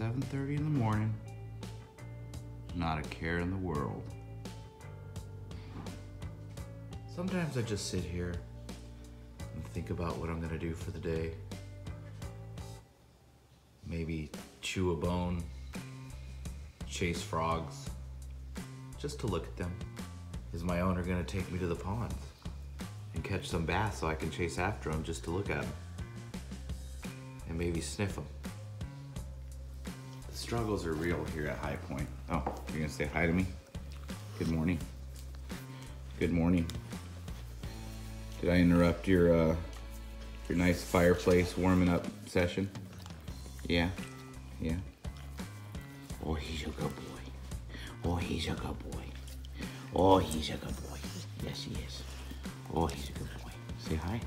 7:30 in the morning, not a care in the world. Sometimes I just sit here and think about what I'm gonna do for the day. Maybe chew a bone, chase frogs, just to look at them. Is my owner gonna take me to the pond and catch some bass so I can chase after them just to look at them? And maybe sniff them. The struggles are real here at High Point. Oh, you're gonna say hi to me? Good morning. Good morning. Did I interrupt your nice fireplace warming up session? Yeah. Oh, he's a good boy. Oh, he's a good boy. Oh, he's a good boy. Yes, he is. Oh, he's a good boy. Say hi.